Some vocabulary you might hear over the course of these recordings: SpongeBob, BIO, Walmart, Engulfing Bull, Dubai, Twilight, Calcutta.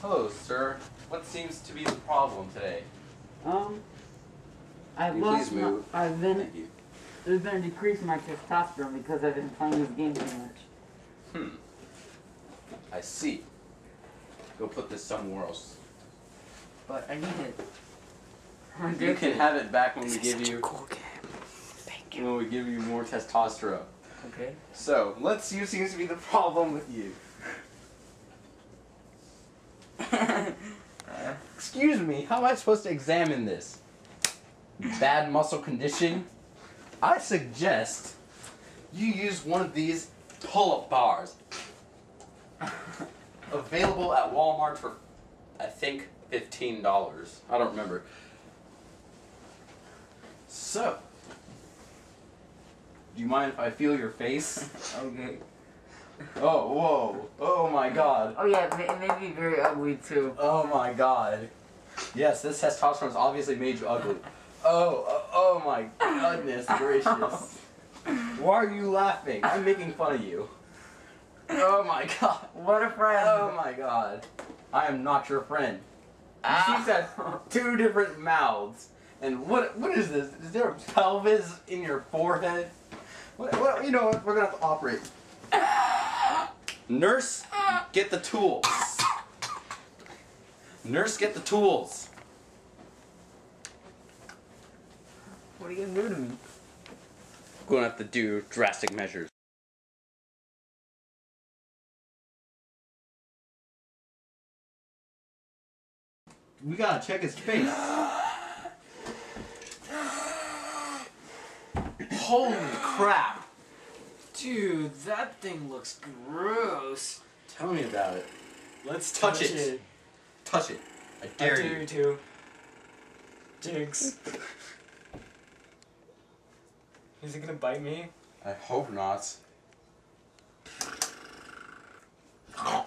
Hello, sir. What seems to be the problem today? There's been a decrease in my testosterone because I've been playing this game too much. I see. Go put this somewhere else. But I need it. You can have it back when we give you. Cool game. Thank you. When we give you more testosterone. Okay. So let's see what seems to be the problem with you. Excuse me, how am I supposed to examine this? Bad muscle condition? I suggest you use one of these pull-up bars. Available at Walmart for, I think, $15. I don't remember. So, do you mind if I feel your face? Okay. Oh, whoa. Oh, my God. Oh, yeah, it made me very ugly, too. Oh, my God. Yes, this testosterone's obviously made you ugly. Oh, my goodness gracious. Why are you laughing? I'm making fun of you. Oh, my God. What a friend. Oh, my God. I am not your friend. She's had two different mouths. And what is this? Is there a pelvis in your forehead? What, you know what? We're going to have to operate. Nurse, get the tools. Nurse, get the tools. What are you gonna do to me? I'm gonna have to do drastic measures. We gotta check his face. Holy crap! Dude, that thing looks gross. Tell me about it. Let's touch it. Touch it. I dare you. I dare you too. Jinx. Is it gonna bite me? I hope not. Come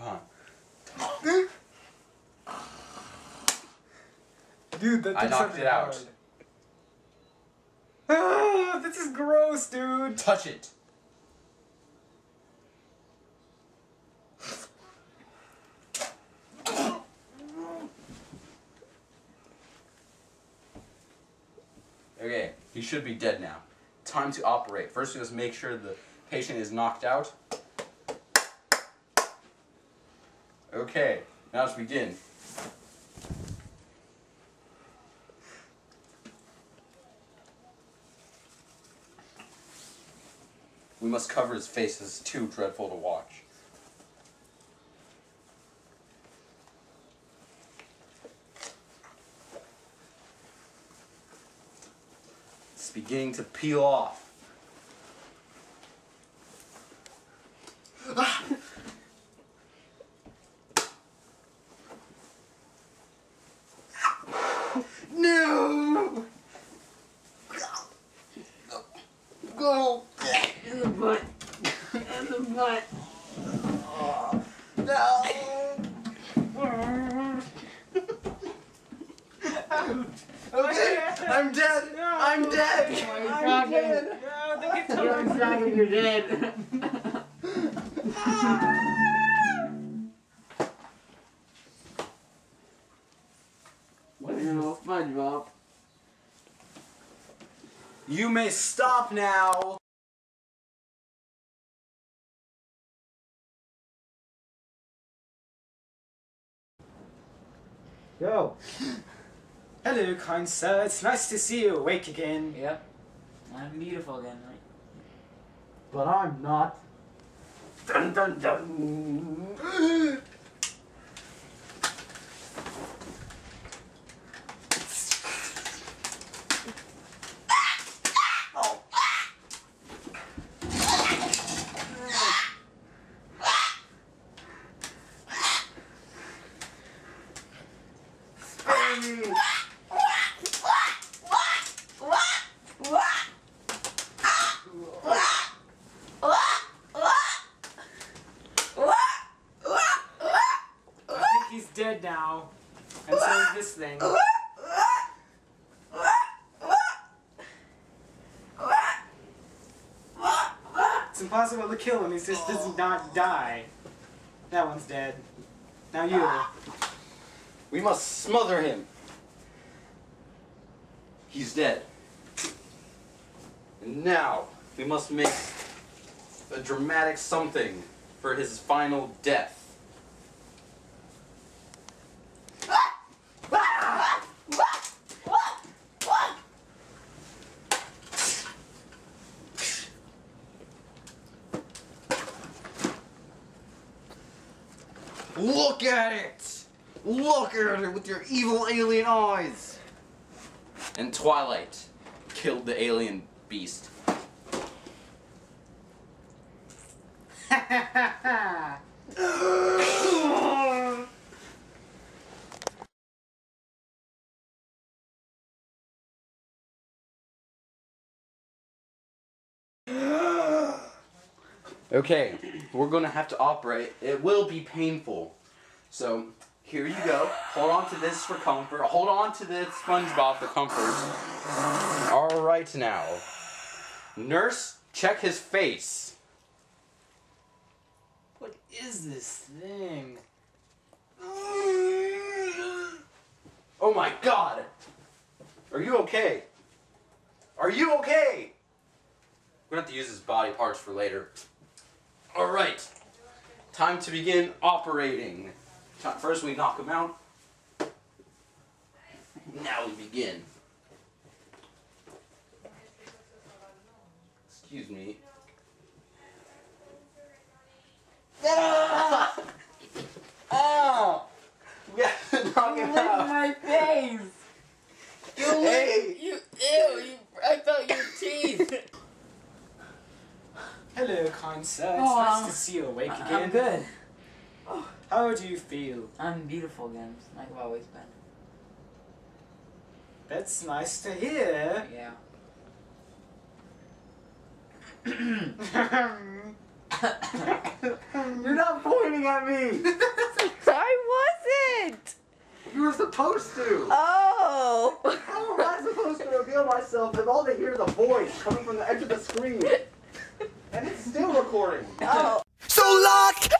on. Dude, that thing's knocked it out. Hard. Ah, this is gross, dude. Touch it. Okay, he should be dead now. Time to operate. First, let's make sure the patient is knocked out. Okay, now let's begin. We must cover his face. This is too dreadful to watch. It's beginning to peel off. Ah! No! Go! In the butt. Oh, no. I'm dead. No. I'm dead. Oh, I'm dead. No, they get totally you're dead. What is this, SpongeBob? You may stop now. Yo! Hello, kind sir. It's nice to see you awake again. Yep. I'm beautiful again, right? But I'm not. Dun dun dun! dead now, and so is this thing. It's impossible to kill him, he just does not die. That one's dead. Now you. We must smother him. He's dead. And now, we must make a dramatic something for his final death. Look at it! Look at it with your evil alien eyes! And Twilight killed the alien beast. Ha ha ha! Okay, we're gonna have to operate. It will be painful. So, here you go. Hold on to this for comfort. Hold on to this SpongeBob for comfort. Alright now. Nurse, check his face. What is this thing? Oh my god! Are you okay? Are you okay? We're gonna have to use his body parts for later. Alright. Time to begin operating. First we knock him out. Now we begin. Excuse me. Ah! Oh! We have to knock him out. My face! You hey! You, ew! You, I felt your teeth! Hello, kind sir. It's nice to see you awake again. I'm good. Oh. How do you feel? I'm beautiful again, like I've always been. That's nice to hear. Yeah. You're not pointing at me! I wasn't! You were supposed to! Oh! How am I supposed to reveal myself if all they hear is a voice coming from the edge of the screen? And it's still recording! Oh. So lock